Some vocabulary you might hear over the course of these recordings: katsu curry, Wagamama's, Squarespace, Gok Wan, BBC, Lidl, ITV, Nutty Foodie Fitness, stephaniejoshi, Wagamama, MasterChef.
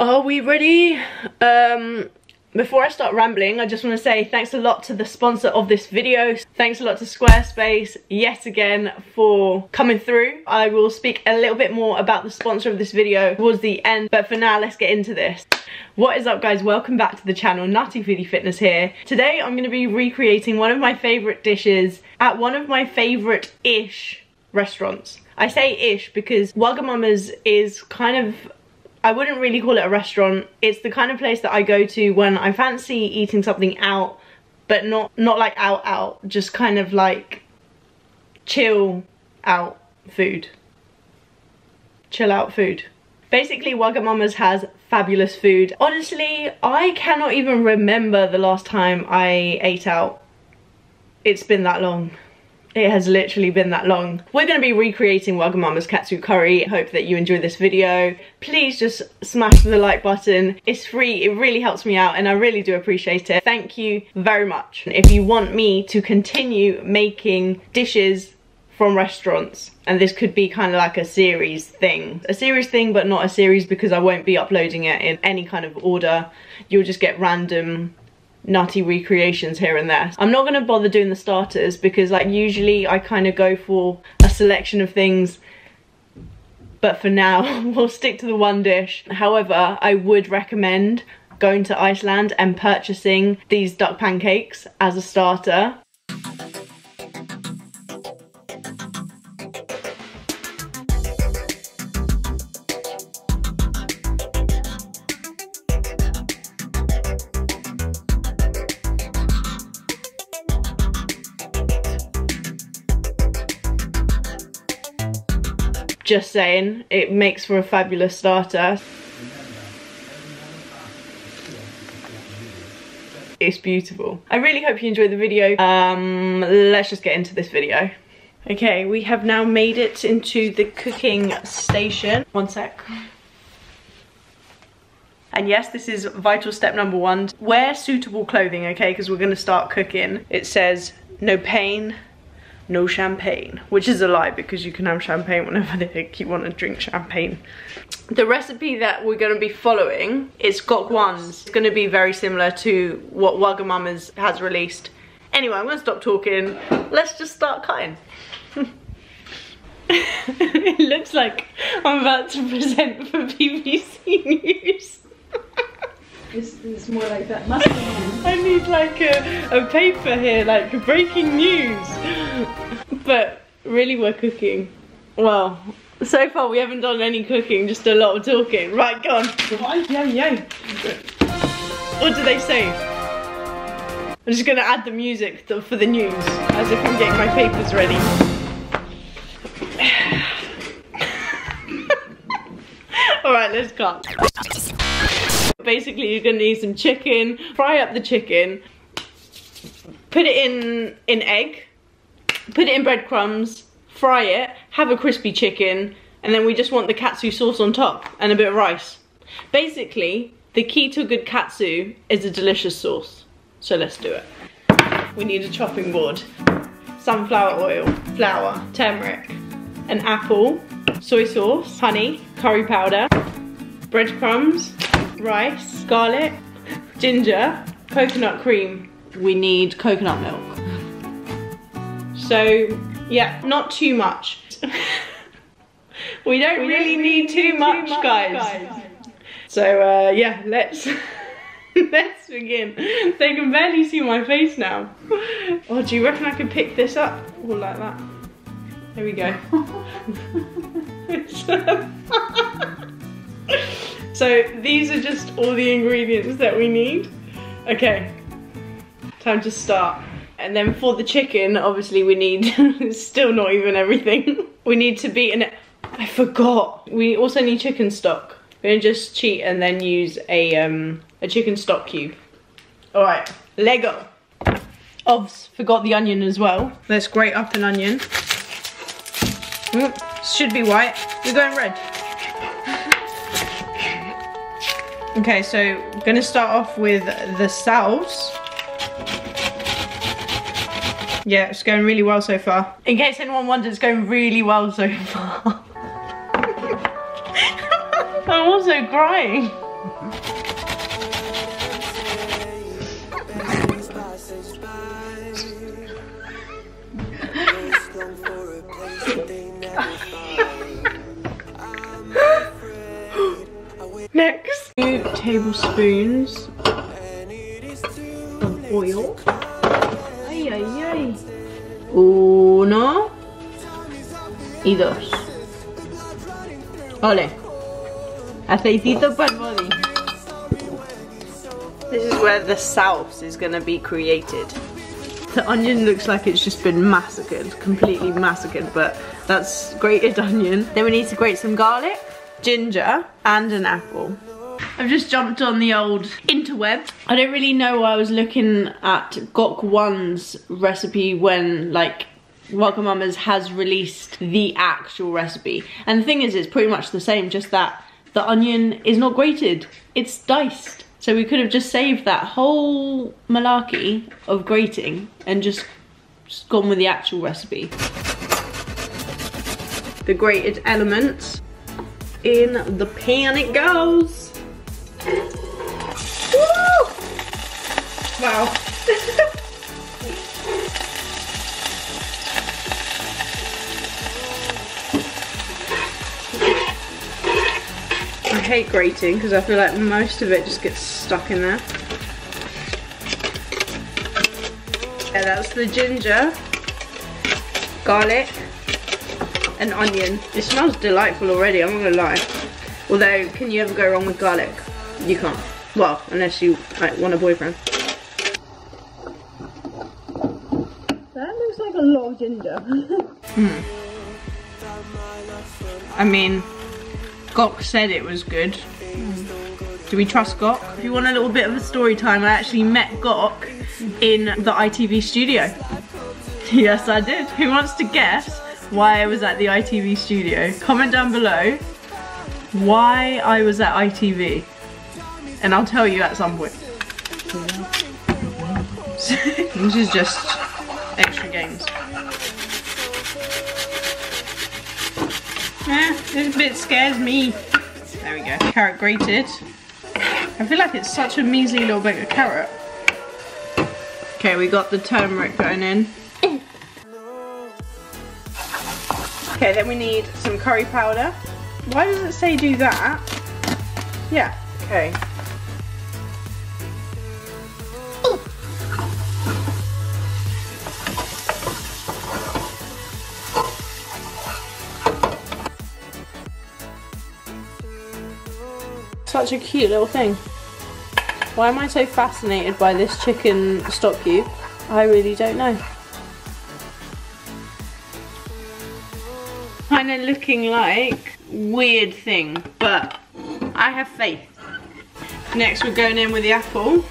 Are we ready? Before I start rambling, I just want to say thanks a lot to the sponsor of this video. Thanks a lot to Squarespace yet again for coming through. I will speak a little bit more about the sponsor of this video towards the end, but for now let's get into this. What is up, guys? Welcome back to the channel. Nutty Foodie Fitness here. Today I'm going to be recreating one of my favourite dishes at one of my favourite-ish restaurants. I say ish because Wagamama's is kind of, I wouldn't really call it a restaurant. It's the kind of place that I go to when I fancy eating something out, but not like out, just kind of like chill out food. Chill out food. Basically, Wagamama's has fabulous food. Honestly, I cannot even remember the last time I ate out. It's been that long. It has literally been that long. We're going to be recreating Wagamama's katsu curry. I hope that you enjoy this video. Please just smash the like button. It's free, it really helps me out and I really do appreciate it. Thank you very much. If you want me to continue making dishes from restaurants, and this could be kind of like a series thing, but not a series because I won't be uploading it in any kind of order. You'll just get random nutty recreations here and there. I'm not gonna bother doing the starters because like usually I kind of go for a selection of things, but for now we'll stick to the one dish. However, I would recommend going to Iceland and purchasing these duck pancakes as a starter. Just saying, it makes for a fabulous starter. It's beautiful. I really hope you enjoyed the video. Let's just get into this video. Okay, we have now made it into the cooking station. One sec. And yes, this is vital step number one. Wear suitable clothing, okay, because we're gonna start cooking. It says, no pain, no champagne, which is a lie because you can have champagne whenever the heck you want to drink champagne. The recipe that we're going to be following is Gok Wan's. It's going to be very similar to what Wagamama's has released. Anyway, I'm going to stop talking. Let's just start cutting. It looks like I'm about to present for BBC News. It's more like that. I need like a paper here, like breaking news. But really, we're cooking. Well, so far we haven't done any cooking, just a lot of talking. Right, go on. Yum, yum. What do they say? I'm just gonna add the music for the news, as if I'm getting my papers ready. All right, let's cut. Basically, you're gonna need some chicken. Fry up the chicken. Put it in egg. Put it in breadcrumbs. Fry it. Have a crispy chicken, and then we just want the katsu sauce on top and a bit of rice. Basically, the key to a good katsu is a delicious sauce. So let's do it. We need a chopping board, sunflower oil, flour, turmeric, an apple, soy sauce, honey, curry powder, breadcrumbs, rice, garlic, ginger, coconut cream. We need coconut milk. So, yeah, not too much. we don't really need too much, guys. So, yeah, let's begin. They can barely see my face now. Oh, do you reckon I could pick this up? All like that. There we go. So these are just all the ingredients that we need. Okay, time to start. And then for the chicken, obviously we need, still not even everything. We need to beat an, I forgot. We also need chicken stock. We're gonna just cheat and then use a chicken stock cube. All right, Lego. Obviously forgot the onion as well. Let's grate up an onion. Should be white, we're going red. Okay, so I'm gonna start off with the sauce. Yeah, it's going really well so far. In case anyone wonders, it's going really well so far. I'm also crying. Next, 2 tablespoons of oil. Ay, ay, ay. Uno y dos. Ole. Aceitito para el body. This is where the sauce is going to be created. The onion looks like it's just been massacred, completely massacred, but that's grated onion. Then we need to grate some garlic, ginger, and an apple. I've just jumped on the old interweb. I don't really know why I was looking at Gok Wan's recipe when, like, Wagamama's has released the actual recipe. And the thing is, it's pretty much the same, just that the onion is not grated, it's diced. So we could have just saved that whole malarkey of grating and just gone with the actual recipe. The grated elements. In the pan it goes. Woo! Wow. I hate grating because I feel like most of it just gets stuck in there. Yeah, that's the ginger, garlic, and onion. It smells delightful already, I'm not gonna lie. Although, can you ever go wrong with garlic? You can't. Well, unless you, like, want a boyfriend. That looks like a lot of ginger. I mean, Gok said it was good. Do we trust Gok? If you want a little bit of a story time, I actually met Gok in the ITV studio. Yes, I did. Who wants to guess why I was at the ITV studio? Comment down below why I was at ITV, and I'll tell you at some point. This is just extra games. This bit scares me. There we go, carrot grated. I feel like it's such a measly little bit of carrot. Okay, we got the turmeric going in. Okay, then we need some curry powder. Why does it say do that? Yeah, okay. Ooh. Such a cute little thing. Why am I so fascinated by this chicken stock cube? I really don't know. Kind of looking like weird thing, but I have faith. Next we're going in with the apple.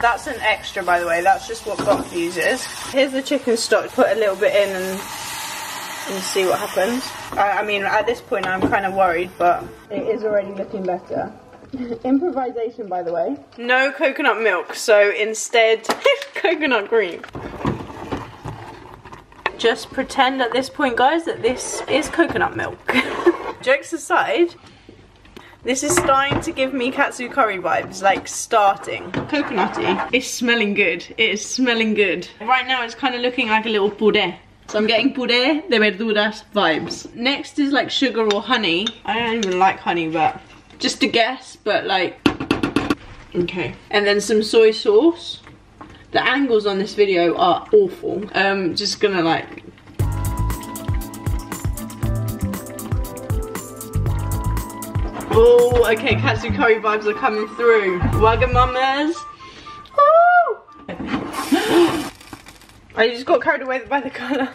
That's an extra, by the way, that's just what Gok uses. Here's the chicken stock, put a little bit in and see what happens. I mean, at this point I'm kind of worried, but it is already looking better. Improvisation, by the way. No coconut milk, so instead coconut cream. Just pretend at this point, guys, that this is coconut milk. Jokes aside, this is starting to give me katsu curry vibes, like starting. Coconutty. It's smelling good. It is smelling good. Right now it's kind of looking like a little puree. So I'm getting puree de verduras vibes. Next is like sugar or honey. I don't even like honey, but just a guess, but like, okay. And then some soy sauce. The angles on this video are awful. Just gonna like. Oh, okay, katsu curry vibes are coming through. Wagamama's. Oh! I just got carried away by the colour.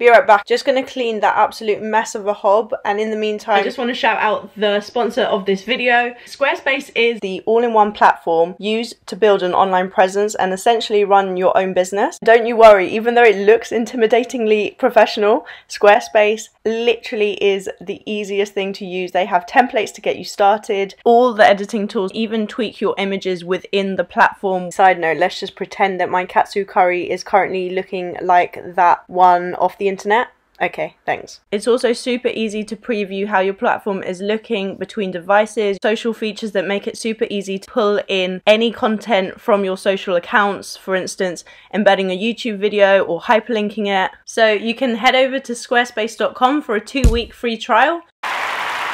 Be right back. Just going to clean that absolute mess of a hob, and in the meantime I just want to shout out the sponsor of this video. Squarespace is the all-in-one platform used to build an online presence and essentially run your own business. Don't you worry, even though it looks intimidatingly professional, Squarespace literally is the easiest thing to use. They have templates to get you started, all the editing tools, even tweak your images within the platform. Side note, let's just pretend that my katsu curry is currently looking like that one off the internet. Okay, thanks. It's also super easy to preview how your platform is looking between devices, social features that make it super easy to pull in any content from your social accounts, for instance, embedding a YouTube video or hyperlinking it. So you can head over to squarespace.com for a 2-week free trial.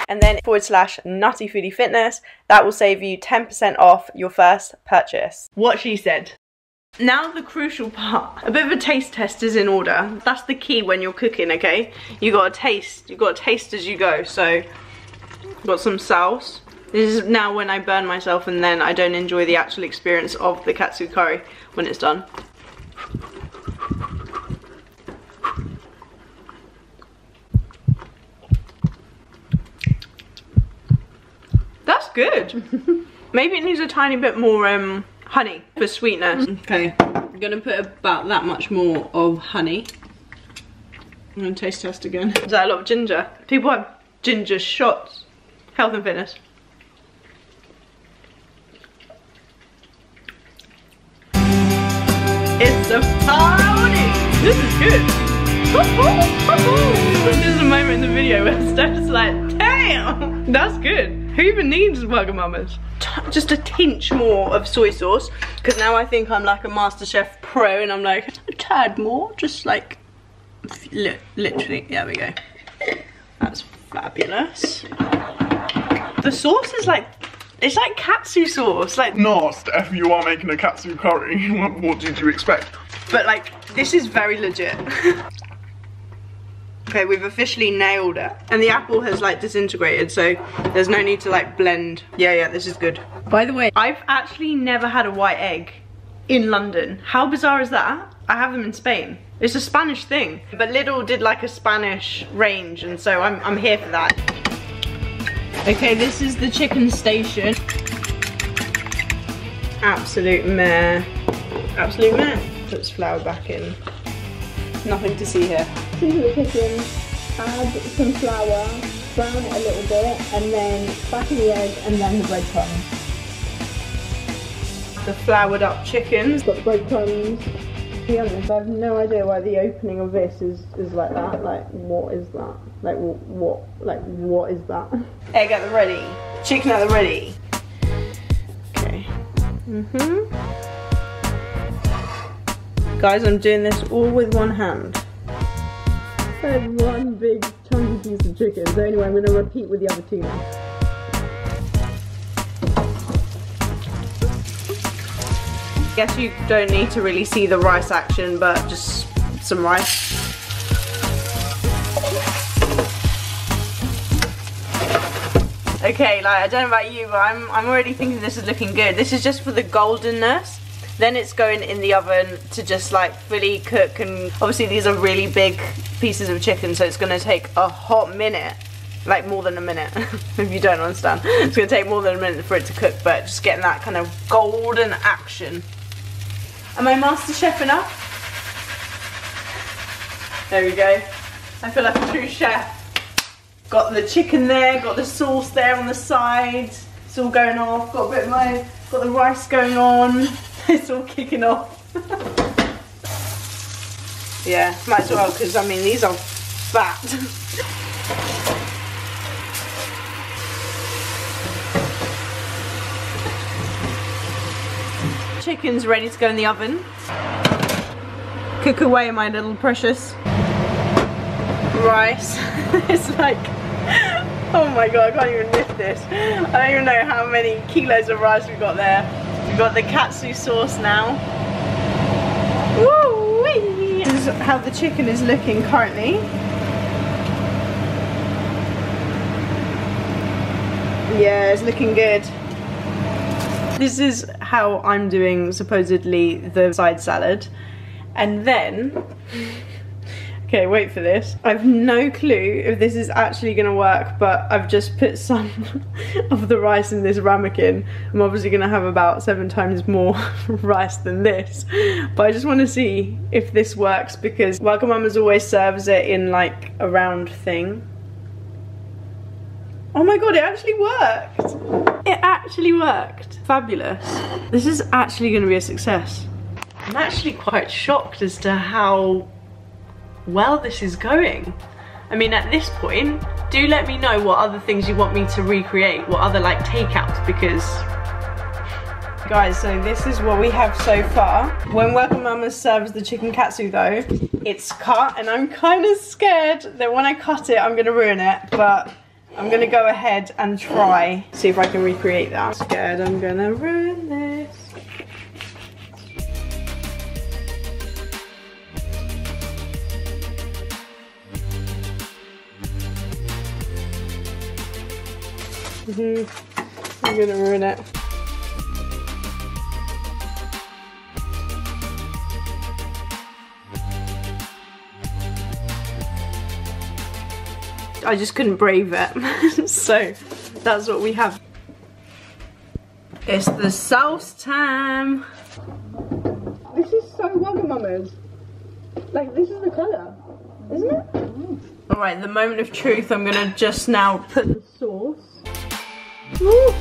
And then /Nutty Foodie Fitness, that will save you 10% off your first purchase. What she said. Now the crucial part. A bit of a taste test is in order. That's the key when you're cooking, okay? You gotta taste as you go. So, got some sauce. This is now when I burn myself and then I don't enjoy the actual experience of the katsu curry when it's done. That's good. Maybe it needs a tiny bit more honey for sweetness. Okay, I'm gonna put about that much more of honey. I'm gonna taste test again. Is that a lot of ginger? People have ginger shots. Health and fitness. It's a party! This is good. This is a moment in the video where Steph's like, damn! That's good. Who even needs Wagamama's? Just a tinge more of soy sauce, because now I think I'm like a MasterChef pro and I'm like, a tad more, just like, literally, there we go. That's fabulous. The sauce is like, it's like katsu sauce. Like, no, Steph, you are making a katsu curry. What did you expect? But like, this is very legit. Okay, we've officially nailed it. And the apple has like disintegrated, so there's no need to like blend. Yeah, this is good. By the way, I've actually never had a white egg in London. How bizarre is that? I have them in Spain. It's a Spanish thing. But Lidl did like a Spanish range, and so I'm here for that. Okay, this is the chicken station. Absolute mare. Absolute mare. Puts flour back in. Nothing to see here. Season the chicken, add some flour, brown it a little bit, and then batter the egg and then the breadcrumbs. The floured up chickens. Got the breadcrumbs. To be honest, I have no idea why the opening of this is like that. Like, what is that? Like, what is that? Egg at the ready. Chicken at the ready. Okay. Guys, I'm doing this all with one hand. I have one big chunky piece of chicken, so anyway I'm going to repeat with the other two now. Guess you don't need to really see the rice action, but just some rice. Okay, like I don't know about you, but I'm already thinking this is looking good. This is just for the goldenness. Then it's going in the oven to just like fully cook, and obviously these are really big pieces of chicken, so it's going to take a hot minute, like more than a minute, if you don't understand. It's going to take more than a minute for it to cook, but just getting that kind of golden action. Am I MasterChef enough? There we go. I feel like a true chef. Got the chicken there, got the sauce there on the sides. It's all going off. Got a bit of got the rice going on. It's all kicking off. Yeah, might as well, because I mean these are fat. Chicken's ready to go in the oven. Cook away, my little precious. Rice. It's like, oh my god, I can't even lift this. I don't even know how many kilos of rice we've got there. We've got the katsu sauce now. Woo-wee! This is how the chicken is looking currently. Yeah, it's looking good. This is how I'm doing supposedly the side salad. And then Okay, wait for this. I've no clue if this is actually gonna work, but I've just put some of the rice in this ramekin. I'm obviously gonna have about 7 times more rice than this, but I just wanna see if this works because Wagamama's always serves it in like a round thing. Oh my god, it actually worked! It actually worked. Fabulous. This is actually gonna be a success. I'm actually quite shocked as to how well this is going. I mean, at this point, do let me know what other things you want me to recreate, what other like takeouts, because guys, so this is what we have so far. When Wagamama's serves the chicken katsu though, it's cut, and I'm kind of scared that when I cut it, I'm gonna ruin it, but I'm gonna go ahead and try, see if I can recreate that. I'm scared I'm gonna ruin this. I'm gonna ruin it. I just couldn't brave it. So that's what we have. It's the sauce time. This is so Wagamama's. Like, this is the colour, isn't it? Mm. Alright, the moment of truth. I'm gonna just now put the sauce. Woo.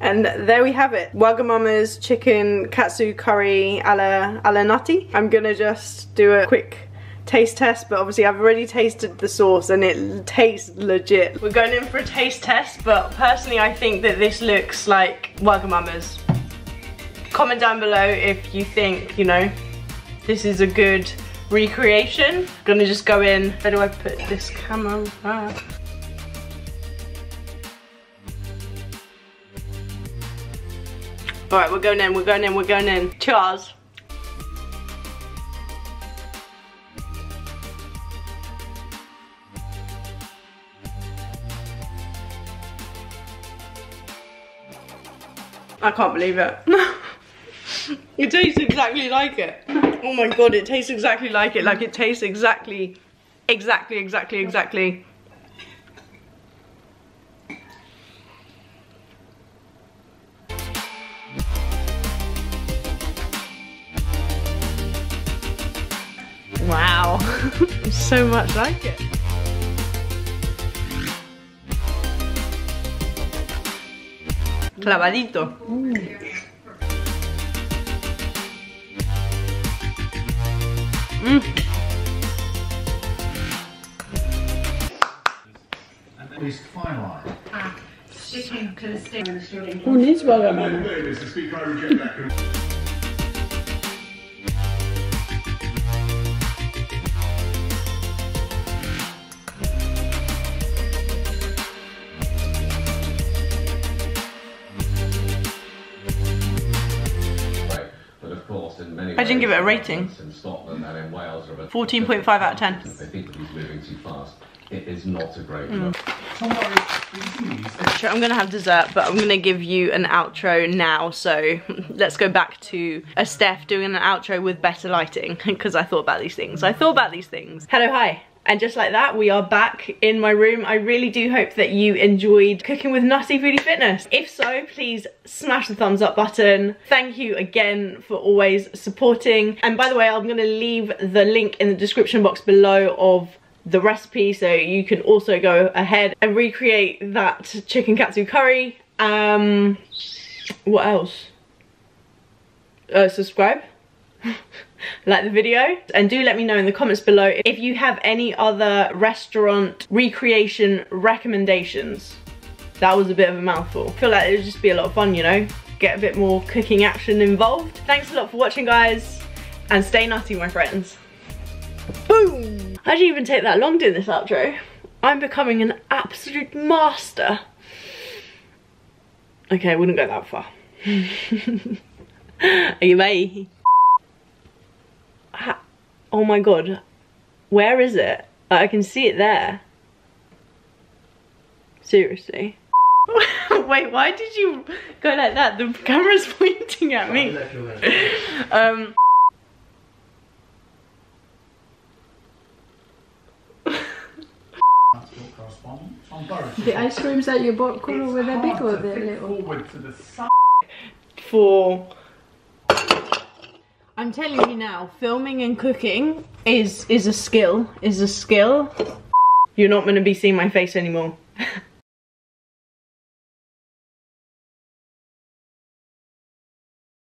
And there we have it, Wagamama's chicken katsu curry a la Nutty. I'm gonna just do a quick taste test, but obviously I've already tasted the sauce and it tastes legit. We're going in for a taste test, but personally I think that this looks like Wagamama's. Comment down below if you think, you know, this is a good recreation. Gonna just go in. Where do I put this camera? Alright, we're going in, we're going in, we're going in. Cheers. I can't believe it. It tastes exactly like it. Oh my god, it tastes exactly like it. Like, it tastes exactly. Wow. It's so much like it. Clavadito. Mm. Mm. Who needs Wagamama? I didn't give it a rating. 14.5 out of 10. They think he's moving too fast. It is not a great look. Sure, I'm gonna have dessert, but I'm gonna give you an outro now. So let's go back to a Steph doing an outro with better lighting, because I thought about these things. Hello, hi. And just like that, we are back in my room. I really do hope that you enjoyed cooking with Nutty Foodie Fitness. If so, please smash the thumbs up button. Thank you again for always supporting. And by the way, I'm gonna leave the link in the description box below of the recipe, so you can also go ahead and recreate that chicken katsu curry. What else? Subscribe. Like the video, and do let me know in the comments below if you have any other restaurant recreation recommendations. That was a bit of a mouthful. I feel like it would just be a lot of fun, you know, get a bit more cooking action involved. Thanks a lot for watching, guys, and stay nutty, my friends. Boom! I didn't even take that long doing this outro. I'm becoming an absolute master. Okay, I wouldn't go that far. Okay, bye. Oh my god, where is it? I can see it there. Seriously. Wait, why did you go like that? The camera's pointing at me. The ice creams that you bought, Coral, were they big or were they little? For... I'm telling you now, filming and cooking is a skill. You're not going to be seeing my face anymore.